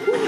Woo!